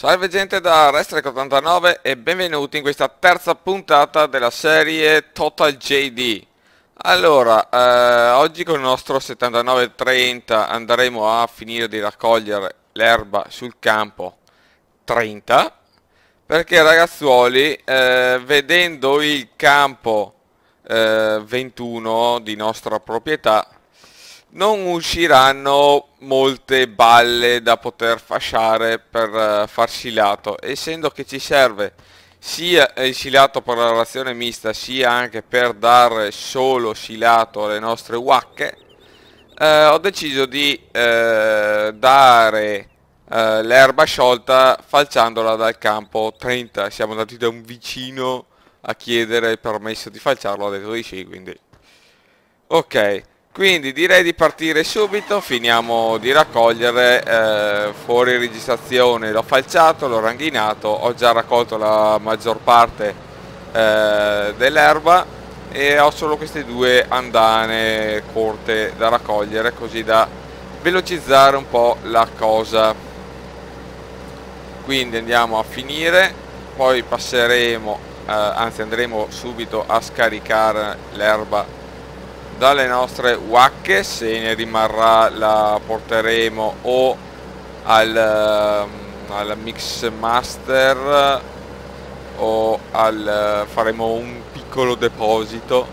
Salve gente da RedStrike89 e benvenuti in questa terza puntata della serie Total JD. Allora, oggi con il nostro 7930 andremo a finire di raccogliere l'erba sul campo 30, perché ragazzuoli, vedendo il campo 21 di nostra proprietà, non usciranno molte balle da poter fasciare per far silato, essendo che ci serve sia il silato per la razione mista sia anche per dare solo silato alle nostre wacche. Ho deciso di dare l'erba sciolta falciandola dal campo 30. Siamo andati da un vicino a chiedere il permesso di falciarlo, ha detto di sì, quindi ok. Quindi direi di partire subito, finiamo di raccogliere fuori registrazione, l'ho falciato, l'ho ranghinato, ho già raccolto la maggior parte dell'erba e ho solo queste due andane corte da raccogliere, così da velocizzare un po' la cosa. Quindi andiamo a finire, poi passeremo, anzi andremo subito a scaricare l'erba dalle nostre wacche. Se ne rimarrà la porteremo o al mix master o faremo un piccolo deposito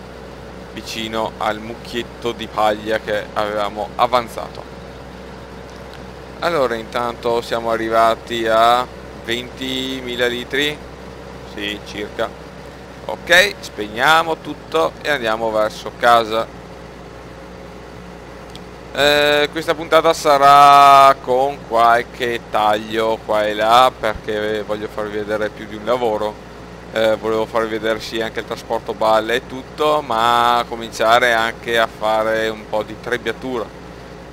vicino al mucchietto di paglia che avevamo avanzato. Allora, intanto siamo arrivati a 20.000 litri, sì, circa. Ok, spegniamo tutto e andiamo verso casa. Questa puntata sarà con qualche taglio qua e là, perché voglio farvi vedere più di un lavoro. Volevo farvi vedere sì anche il trasporto balle e tutto, ma cominciare anche a fare un po' di trebbiatura,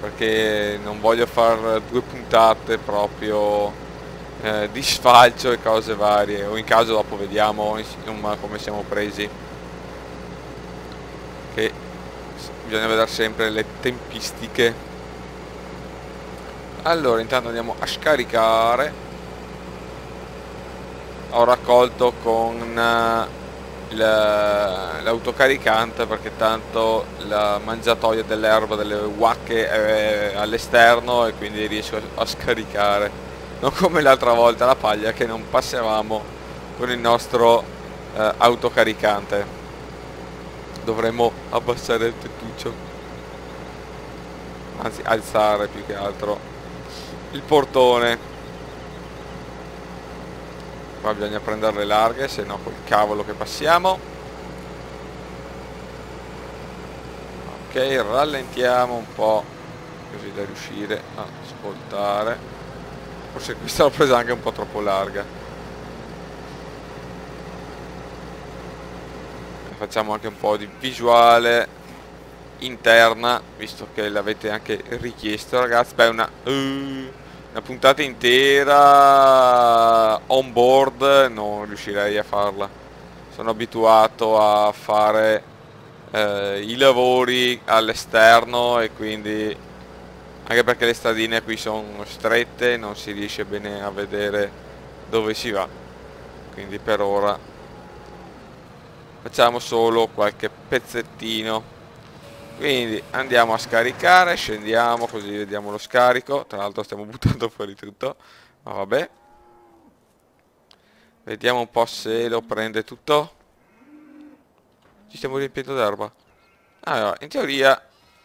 perché non voglio fare due puntate proprio di sfalcio e cose varie, o in caso dopo vediamo insomma come siamo presi, che bisogna vedere sempre le tempistiche. Allora, intanto andiamo a scaricare. Ho raccolto con l'autocaricante, perché tanto la mangiatoia dell'erba delle wacche è all'esterno e quindi riesco a scaricare, non come l'altra volta la paglia che non passavamo con il nostro autocaricante. Dovremmo abbassare il tettuccio, anzi alzare più che altro il portone. Qua bisogna prenderle larghe, se no col cavolo che passiamo. Ok, rallentiamo un po' così da riuscire a ascoltare. Forse questa l'ho presa anche un po' troppo larga. Facciamo anche un po' di visuale interna, visto che l'avete anche richiesto ragazzi. Beh, una puntata intera on board non riuscirei a farla. Sono abituato a fare i lavori all'esterno e quindi, anche perché le stradine qui sono strette, non si riesce bene a vedere dove si va, quindi per ora facciamo solo qualche pezzettino. Quindi andiamo a scaricare, scendiamo così vediamo lo scarico. Tra l'altro stiamo buttando fuori tutto, ma vabbè, vediamo un po' se lo prende tutto. Ci stiamo riempiendo d'erba. Allora, in teoria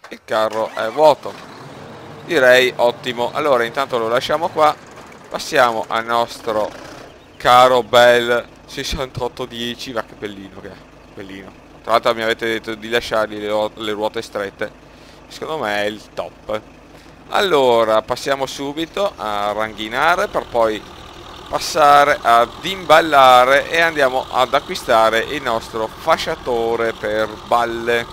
il carro è vuoto, direi ottimo. Allora, intanto lo lasciamo qua, passiamo al nostro caro bel 6810. Va, che bellino che è, bellino. Tra l'altro mi avete detto di lasciargli le ruote strette, secondo me è il top. Allora passiamo subito a ranghinare, per poi passare ad imballare e andiamo ad acquistare il nostro fasciatore per balle,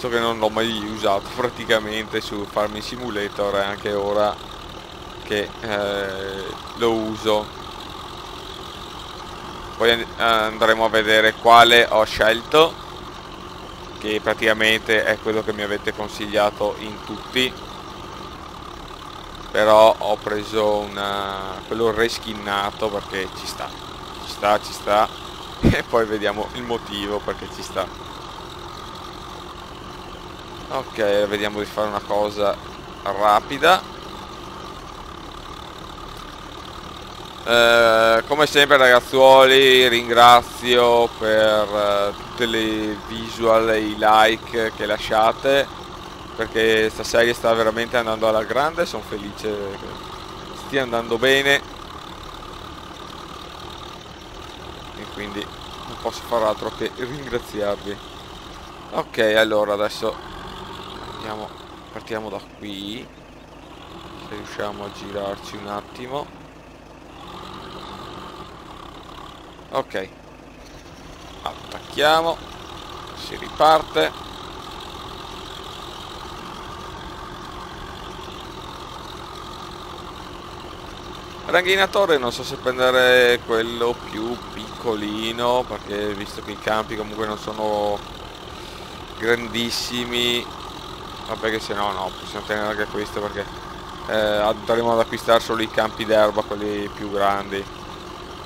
che non l'ho mai usato praticamente su Farming Simulator, è anche ora che lo uso. Poi andremo a vedere quale ho scelto, che praticamente è quello che mi avete consigliato in tutti, però ho preso una, quello reskinnato perché ci sta, e poi vediamo il motivo perché ci sta. Ok, vediamo di fare una cosa rapida. Come sempre ragazzuoli, ringrazio per tutte le visual e i like che lasciate, perché sta serie sta veramente andando alla grande, sono felice che stia andando bene e quindi non posso far altro che ringraziarvi. Ok, allora adesso andiamo, partiamo da qui, se riusciamo a girarci un attimo. Ok, attacchiamo, si riparte. Ranghinatore non so se prendere quello più piccolino, perché visto che i campi comunque non sono grandissimi, vabbè che se no no, possiamo tenere anche questo, perché andremo ad acquistare solo i campi d'erba, quelli più grandi.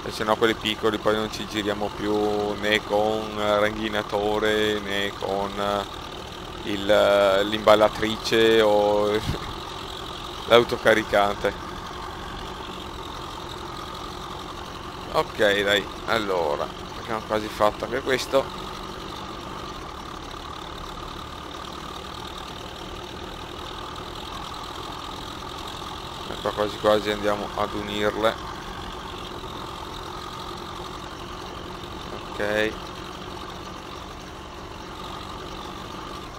E se no quelli piccoli poi non ci giriamo più né con ranghinatore né con l'imballatrice o l'autocaricante. Ok dai, allora abbiamo quasi fatto anche questo. E qua quasi quasi andiamo ad unirle. Ok,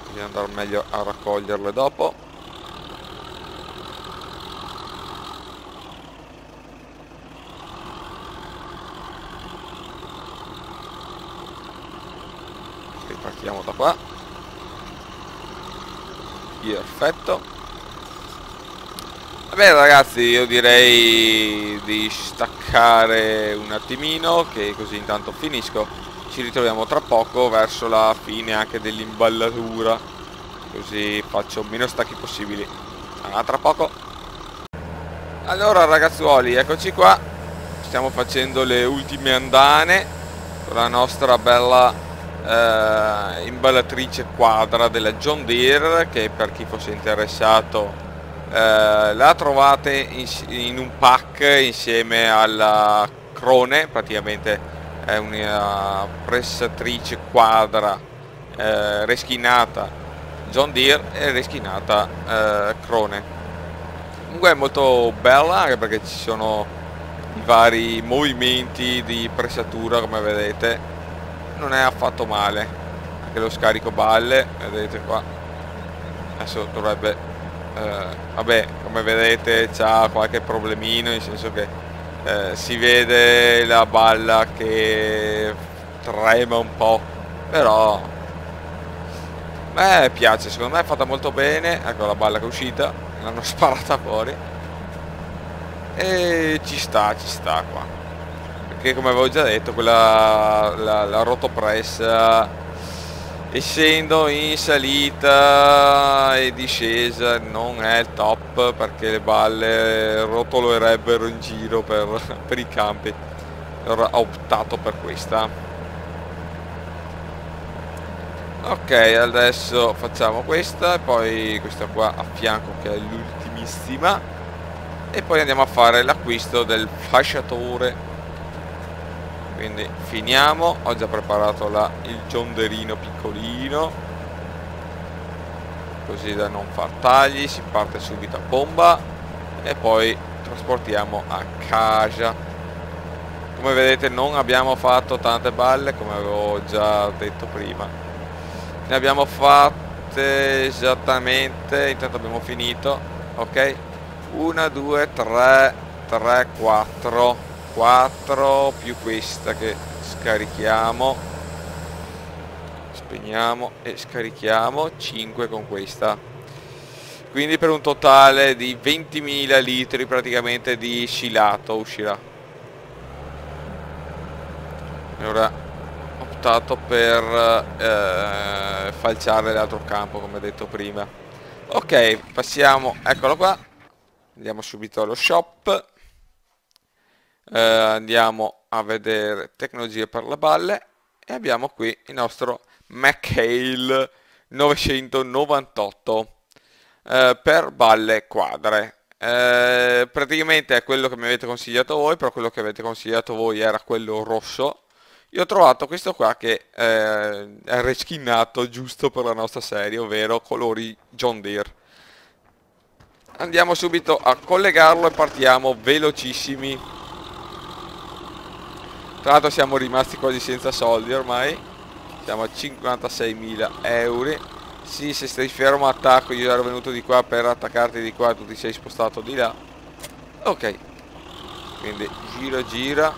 bisogna andare meglio a raccoglierle dopo. Ripartiamo da qua. Perfetto. Vabbè ragazzi, io direi di staccare un attimino, che così intanto finisco. Ci ritroviamo tra poco verso la fine anche dell'imballatura, così faccio meno stacchi possibili. A tra poco. Allora ragazzuoli, eccoci qua, stiamo facendo le ultime andane con la nostra bella imballatrice quadra della John Deere, che per chi fosse interessato la trovate in un pack insieme alla Crone, praticamente è una pressatrice quadra reschinata John Deere e reschinata Crone. Comunque è molto bella anche perché ci sono i vari movimenti di pressatura, come vedete non è affatto male, anche lo scarico balle, vedete qua adesso dovrebbe... vabbè, come vedete c'ha qualche problemino, nel senso che si vede la balla che trema un po', però beh, piace, secondo me è fatta molto bene. Ecco la balla che è uscita, l'hanno sparata fuori e ci sta qua, perché come avevo già detto quella la rotopressa, essendo in salita e discesa, non è il top, perché le balle rotolerebbero in giro per i campi. Allora ho optato per questa. Ok, adesso facciamo questa e poi questa qua a fianco, che è l'ultimissima, e poi andiamo a fare l'acquisto del fasciatore. Quindi finiamo, ho già preparato il gionderino piccolino, così da non far tagli, si parte subito a bomba e poi trasportiamo a casa. Come vedete non abbiamo fatto tante balle, come avevo già detto prima, ne abbiamo fatte esattamente, intanto abbiamo finito, ok, 1, 2, 3, 4 più questa che scarichiamo, spegniamo e scarichiamo, 5 con questa, quindi per un totale di 20.000 litri praticamente di scilato uscirà. Allora ho optato per falciare l'altro campo, come detto prima. Ok, passiamo, eccolo qua, Andiamo subito allo shop, andiamo a vedere tecnologie per la balle e abbiamo qui il nostro McHale 998 per balle quadre. Praticamente è quello che mi avete consigliato voi, però quello che avete consigliato voi era quello rosso. Io ho trovato questo qua che è reskinato giusto per la nostra serie, ovvero colori John Deere. Andiamo subito a collegarlo e partiamo velocissimi. Tra l'altro siamo rimasti quasi senza soldi ormai, siamo a 56.000 euro. Sì, se stai fermo attacco, io ero venuto di qua per attaccarti di qua, tu ti sei spostato di là. Ok, quindi gira gira.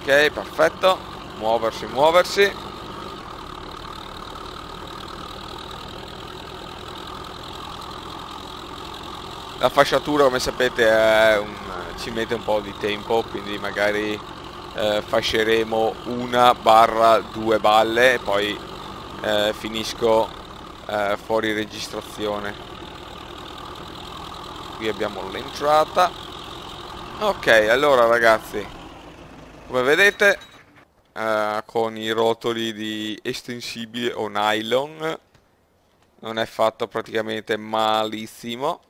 Ok, perfetto. Muoversi, muoversi. La fasciatura, come sapete, ci mette un po' di tempo, quindi magari fasceremo 1/2 balle e poi finisco fuori registrazione. Qui abbiamo l'entrata. Ok, allora ragazzi, come vedete con i rotoli di estensibile o nylon non è fatto praticamente malissimo,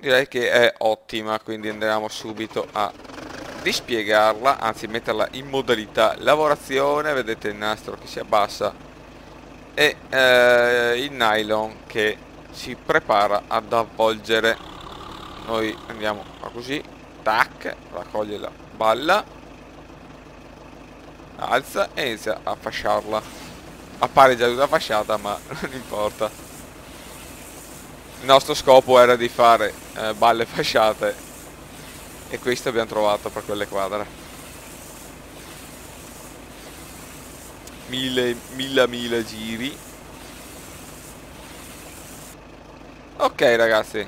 direi che è ottima, quindi andiamo subito a dispiegarla, anzi metterla in modalità lavorazione. Vedete il nastro che si abbassa e il nylon che si prepara ad avvolgere. Noi andiamo così, tac, raccoglie la balla, alza e inizia a fasciarla. Appare già tutta fasciata, ma non importa, il nostro scopo era di fare balle fasciate e questo abbiamo trovato per quelle quadre. 1000 giri. Ok ragazzi,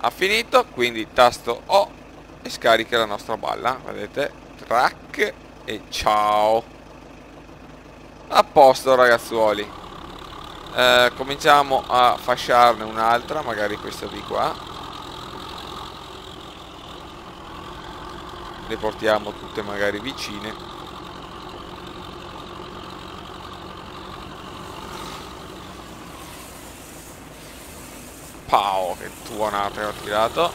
ha finito, quindi tasto O e scarica la nostra balla. Vedete, track e ciao. A posto ragazzuoli, cominciamo a fasciarne un'altra, magari questa di qua. Le portiamo tutte magari vicine. Pau, che tuonata che ho tirato.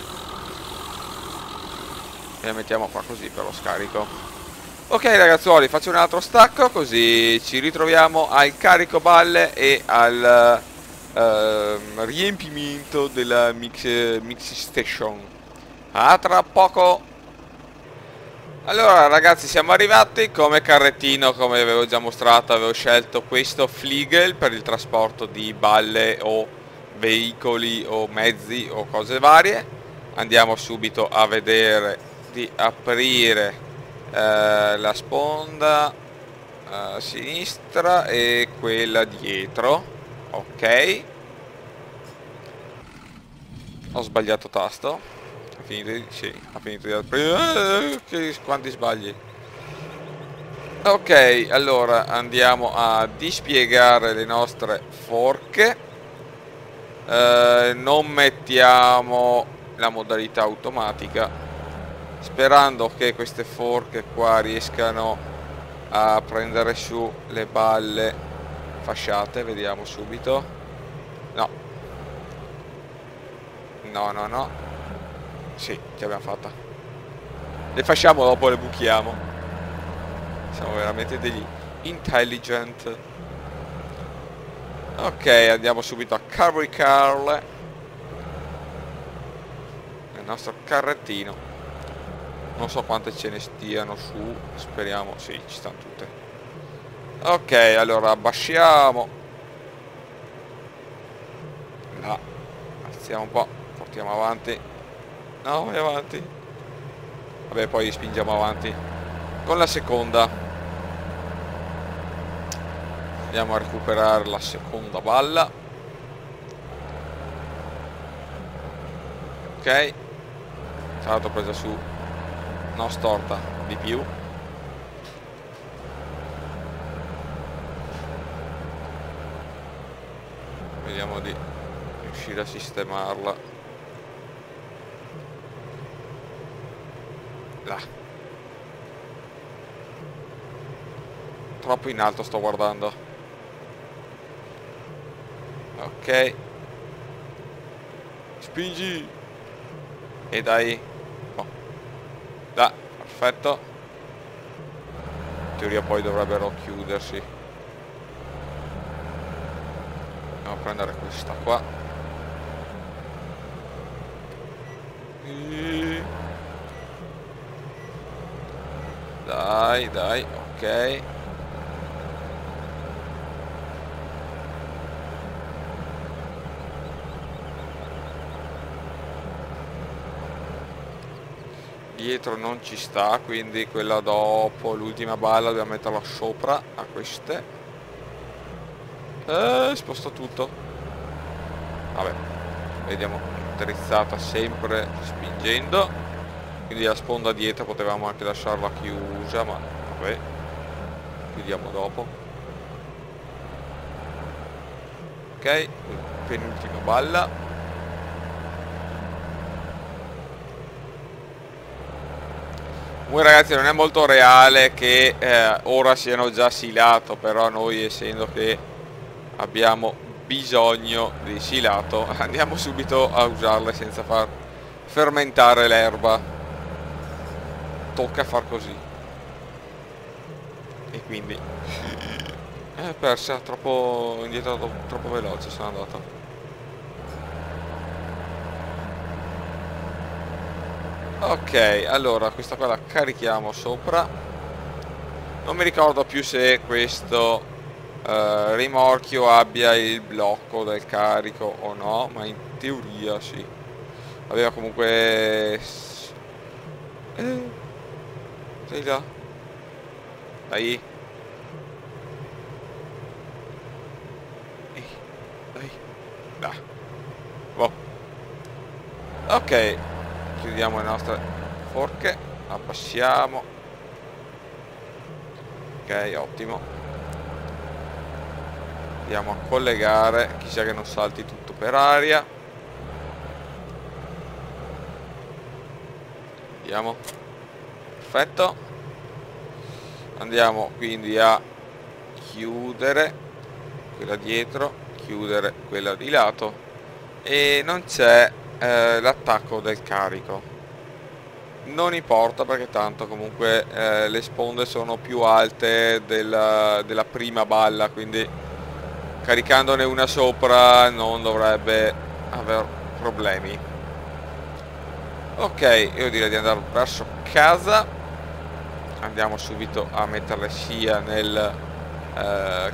E le mettiamo qua così per lo scarico. Ok ragazzuoli, faccio un altro stacco così ci ritroviamo al carico balle e al riempimento della mix station. A tra poco. Allora ragazzi, siamo arrivati. Come carrettino, come avevo già mostrato, avevo scelto questo Fliegel per il trasporto di balle o veicoli o mezzi o cose varie. Andiamo subito a vedere di aprire la sponda sinistra e quella dietro. Ok, ho sbagliato tasto. Sì, ha finito di aprire. Quanti sbagli. Ok, allora andiamo a dispiegare le nostre forche. Non mettiamo la modalità automatica, sperando che queste forche qua riescano a prendere su le balle fasciate. Vediamo subito. No, no, no, no. Sì, ce l'abbiamo fatta. Le facciamo dopo, le buchiamo. Siamo veramente degli intelligent. Ok, andiamo subito a caricarle nel nostro carrettino. Non so quante ce ne stiano su. Speriamo, sì, ci stanno tutte. Ok, allora abbasciamo là, alziamo un po', portiamo avanti. No, vai avanti. Vabbè, poi spingiamo avanti con la seconda. Andiamo a recuperare la seconda balla. Ok, tra l'altro presa su, no, storta di più. Vediamo di riuscire a sistemarla. Là. Troppo in alto sto guardando. Ok. Spingi. E dai. Oh. Là, perfetto. In teoria poi dovrebbero chiudersi. Andiamo a prendere questa qua. E... dai, dai, ok. Dietro non ci sta, quindi quella dopo, l'ultima balla, dobbiamo metterla sopra a queste. Sposto tutto. Vabbè, vediamo, drizzata sempre spingendo. Quindi la sponda dietro potevamo anche lasciarla chiusa, ma vabbè, chiudiamo dopo. Ok, penultima balla. Comunque ragazzi, non è molto reale che ora siano già silato, però noi, essendo che abbiamo bisogno di silato, andiamo subito a usarle senza far fermentare l'erba. Tocca far così. E quindi è persa, troppo indietro, troppo veloce sono andato. Ok, allora questa qua la carichiamo sopra. Non mi ricordo più se questo rimorchio abbia il blocco del carico o no, ma in teoria sì. Aveva comunque... sei là? Dai. Dai. Là. Boh. Ok. Chiudiamo le nostre forche, abbassiamo. Ok, ottimo. Andiamo a collegare, chissà che non salti tutto per aria. Vediamo. Perfetto. Andiamo quindi a chiudere quella dietro, chiudere quella di lato. E non c'è l'attacco del carico, non importa perché tanto comunque le sponde sono più alte della prima balla, quindi caricandone una sopra non dovrebbe aver problemi. Ok, io direi di andare verso casa. Andiamo subito a metterle sia nel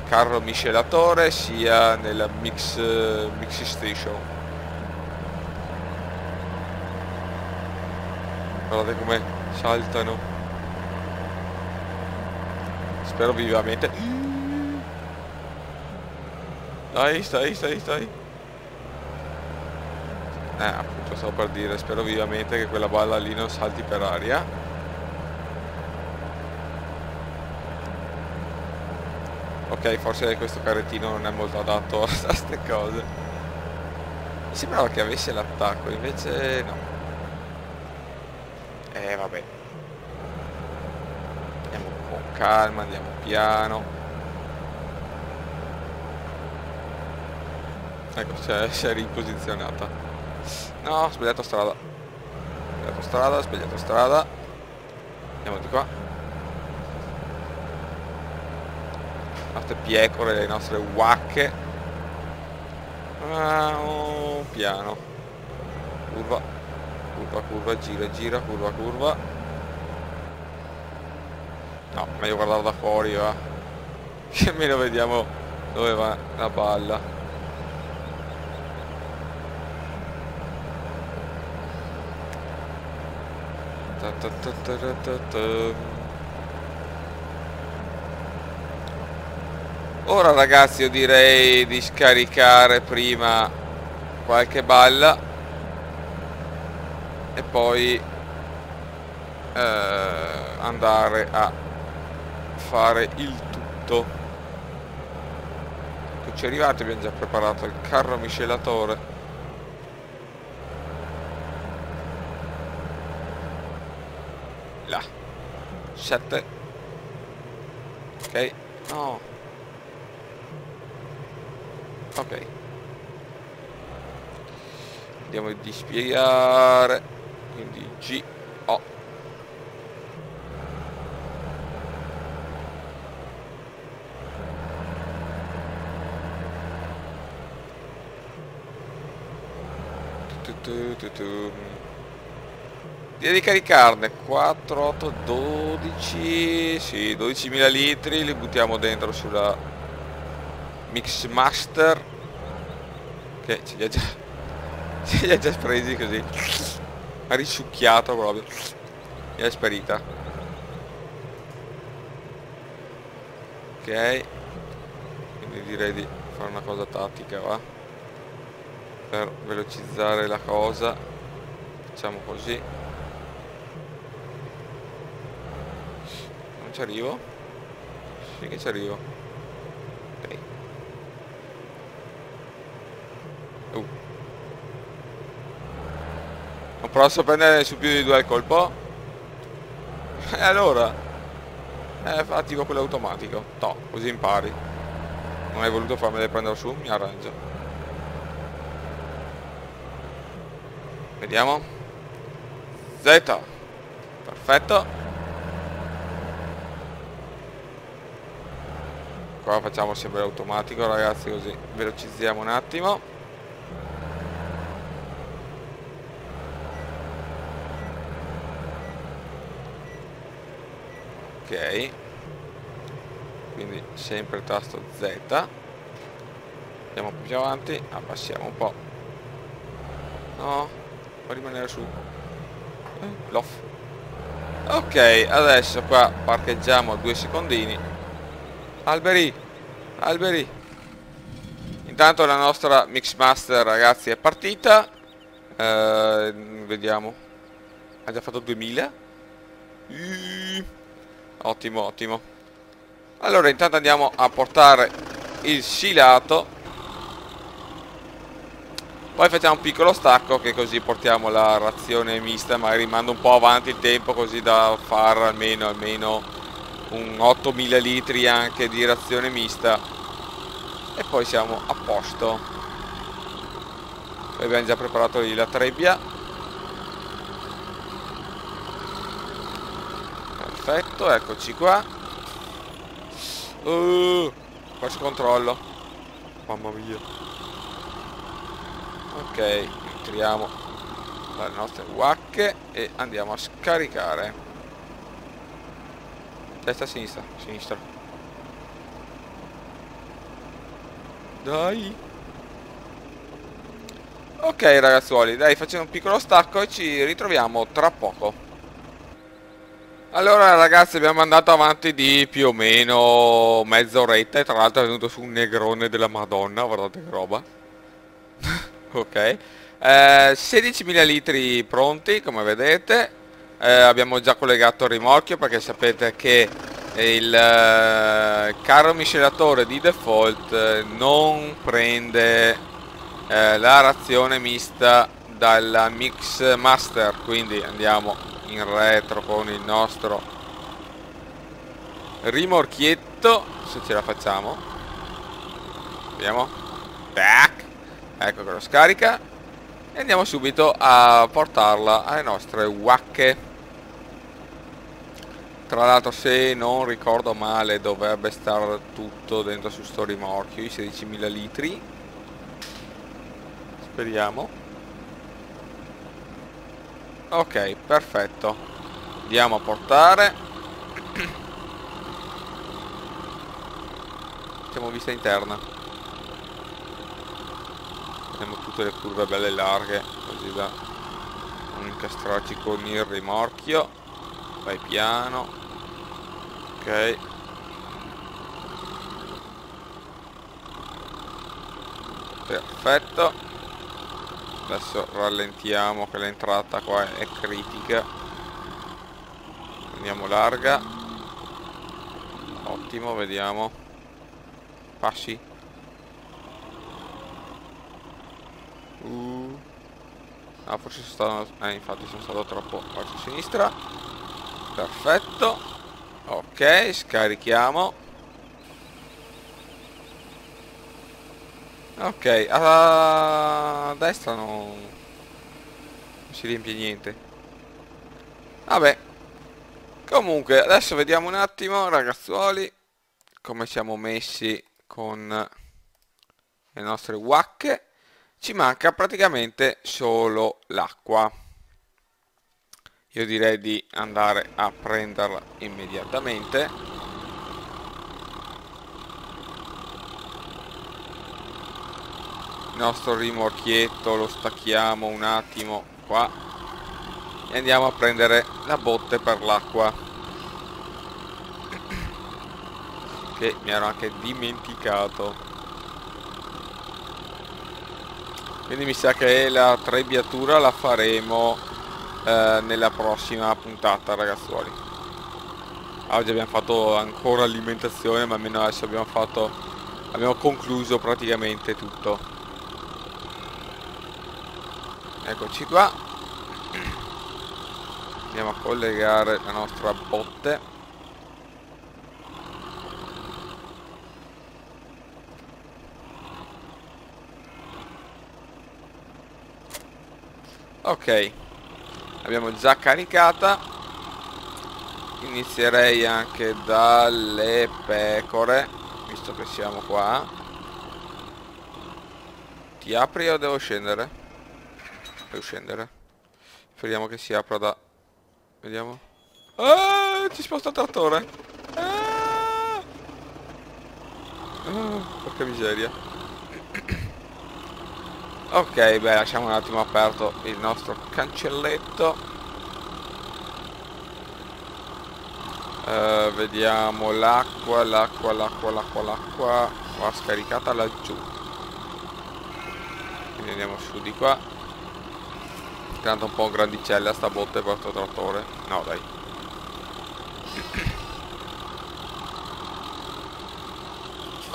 carro miscelatore sia nel mix station. Guardate come saltano. Spero vivamente. Dai, stai. Appunto, stavo per dire, spero vivamente che quella balla lì non salti per aria. Ok, forse questo carrettino non è molto adatto a queste cose. Mi sembrava che avesse l'attacco, invece no. Vabbè. Andiamo con calma, andiamo piano. Ecco, si è riposizionata. No, ho sbagliato strada. Sbagliato strada. Andiamo di qua. Le nostre pecore, le nostre wacche. Piano. Curva. Curva, gira, curva. No, meglio guardare da fuori, va. Che almeno vediamo dove va la palla. Ora ragazzi, io direi di scaricare prima qualche balla. E poi andare a fare il tutto. che ci è arrivato, abbiamo già preparato il carro miscelatore. Là 7. Ok, no, ok, andiamo a dispiegare, quindi G. Direi di caricarne 4, 8, 12, sì, 12.000 litri, li buttiamo dentro sulla Mix Master, che ce li ha già presi così, ha risucchiato proprio, e è sparita. Ok, quindi direi di fare una cosa tattica, va? Per velocizzare la cosa facciamo così. Non ci arrivo? Sì che ci arrivo. Ok. Non posso prendere su più di 2 al colpo. E allora attivo quello automatico. No, così impari. Non hai voluto farmele prendere su, mi arrangio. Vediamo. Z. Perfetto. Qua facciamo sempre automatico, ragazzi, così velocizziamo un attimo. Ok. Quindi sempre tasto Z. Andiamo un po' più avanti, abbassiamo un po'. No. Può rimanere su l'off. Ok, adesso qua parcheggiamo 2 secondini. Alberi. Intanto la nostra Mix Master, ragazzi, è partita. Vediamo. Ha già fatto 2000. Ottimo. Allora intanto andiamo a portare il silato. Poi facciamo un piccolo stacco, che così portiamo la razione mista, magari mando un po' avanti il tempo, così da far almeno un 8.000 litri anche di razione mista. E poi siamo a posto. Poi abbiamo già preparato lì la trebbia. Perfetto, eccoci qua. Perso controllo. Mamma mia. Ok, entriamo dalle nostre guacche e andiamo a scaricare. Destra, sinistra. Dai. Ok ragazzuoli, dai, facciamo un piccolo stacco e ci ritroviamo tra poco. Allora ragazzi, abbiamo andato avanti di più o meno mezz'oretta, e tra l'altro è venuto su un negrone della Madonna, guardate che roba. Ok, 16.000 litri pronti, come vedete. Abbiamo già collegato il rimorchio, perché sapete che il carro miscelatore di default non prende la razione mista dalla Mix Master, quindi andiamo in retro con il nostro rimorchietto, se ce la facciamo. Vediamo. Tac. Ecco che lo scarica, e andiamo subito a portarla alle nostre wacche. Tra l'altro, se non ricordo male, dovrebbe stare tutto dentro su sto rimorchio, i 16.000 litri. Speriamo. Ok, perfetto. Andiamo a portare. Facciamo vista interna. Facciamo tutte le curve belle larghe, così da non incastrarci con il rimorchio. Vai piano. Ok. Perfetto. Adesso rallentiamo, che l'entrata qua è critica. Andiamo larga. Ottimo, vediamo. Passi. Ah, forse sono stato... infatti sono stato troppo verso sinistra. Perfetto. Ok, scarichiamo. Ok, a destra non si riempie niente. Vabbè. Comunque, adesso vediamo un attimo, ragazzuoli, come siamo messi con le nostre wacche. Ci manca praticamente solo l'acqua. Io direi di andare a prenderla immediatamente. Il nostro rimorchietto lo stacchiamo un attimo qua e andiamo a prendere la botte per l'acqua, che mi ero anche dimenticato. Quindi mi sa che la trebbiatura la faremo nella prossima puntata, ragazzuoli. Oggi abbiamo fatto ancora alimentazione, ma almeno adesso abbiamo concluso praticamente tutto. Eccoci qua. Andiamo a collegare la nostra botte. Ok, l'abbiamo già caricata. Inizierei anche dalle pecore, visto che siamo qua. Ti apri o devo scendere? Devo scendere. Speriamo che si apra da... Vediamo. Ah, ci sposta il trattore. Ah! Ah, porca miseria. Ok, beh, lasciamo un attimo aperto il nostro cancelletto. Vediamo l'acqua va scaricata laggiù. Quindi andiamo su di qua. Tanto un po' grandicella sta botte per questo trattore. No, dai.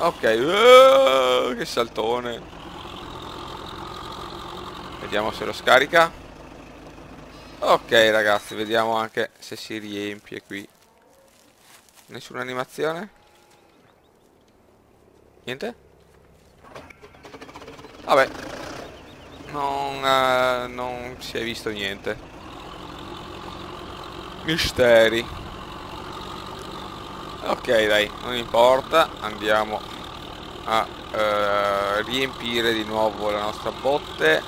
Ok, che saltone. Vediamo se lo scarica. Ok, ragazzi, vediamo anche se si riempie qui. Nessuna animazione? Niente? Vabbè, non si è visto niente. Misteri. Ok, dai, non importa. Andiamo a riempire di nuovo la nostra botte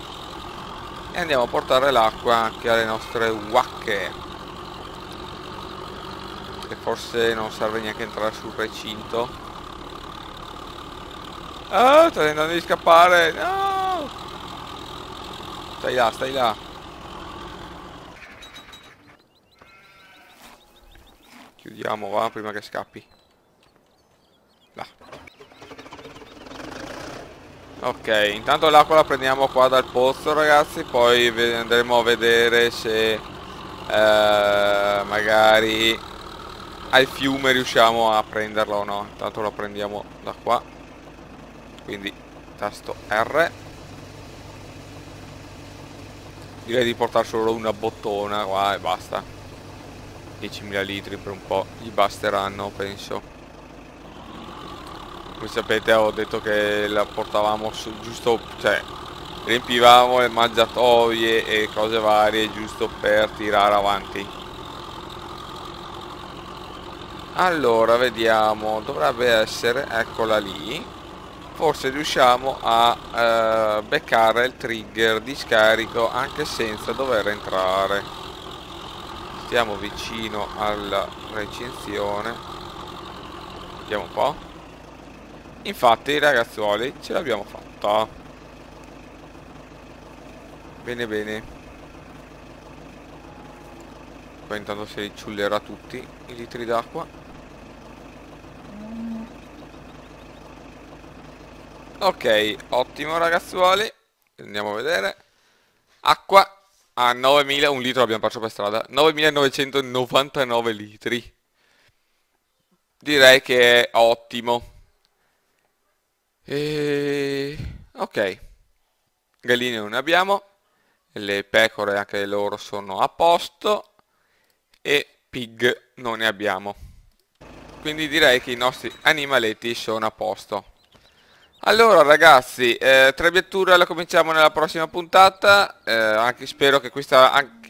e andiamo a portare l'acqua anche alle nostre wacche, che forse non serve neanche entrare sul recinto. Ah, sto tentando di scappare. No! Stai là, stai là. Chiudiamo, va, prima che scappi. Là. Ok, intanto l'acqua la prendiamo qua dal pozzo, ragazzi, poi andremo a vedere se magari al fiume riusciamo a prenderla o no. Intanto la prendiamo da qua, quindi tasto R. Direi di portare solo una bottona qua e basta. 10.000 litri per un po' gli basteranno, penso. Come sapete, ho detto che la portavamo su, giusto, cioè riempivamo le mangiatoie e cose varie giusto per tirare avanti. Allora, vediamo, dovrebbe essere, eccola lì. Forse riusciamo a beccare il trigger di scarico anche senza dover entrare. Stiamo vicino alla recinzione. Vediamo un po'. Infatti, ragazzuoli, ce l'abbiamo fatta. Bene, bene. Poi intanto si ricciullerà tutti i litri d'acqua. Ok, ottimo, ragazzuoli. Andiamo a vedere. Acqua a 9.000, un litro abbiamo perso per strada. 9.999 litri. Direi che è ottimo. Ok, galline non ne abbiamo, le pecore anche loro sono a posto e pig non ne abbiamo, quindi direi che i nostri animaletti sono a posto. Allora ragazzi, trebbiatura la cominciamo nella prossima puntata, spero che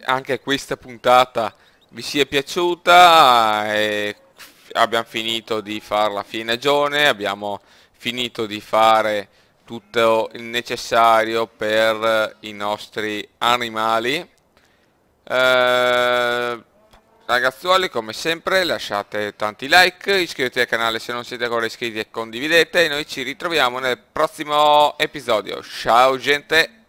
anche questa puntata vi sia piaciuta, abbiamo finito di fare la fienagione, abbiamo finito di fare tutto il necessario per i nostri animali. Ragazzuoli, come sempre lasciate tanti like, iscrivetevi al canale se non siete ancora iscritti e condividete, e noi ci ritroviamo nel prossimo episodio. Ciao gente!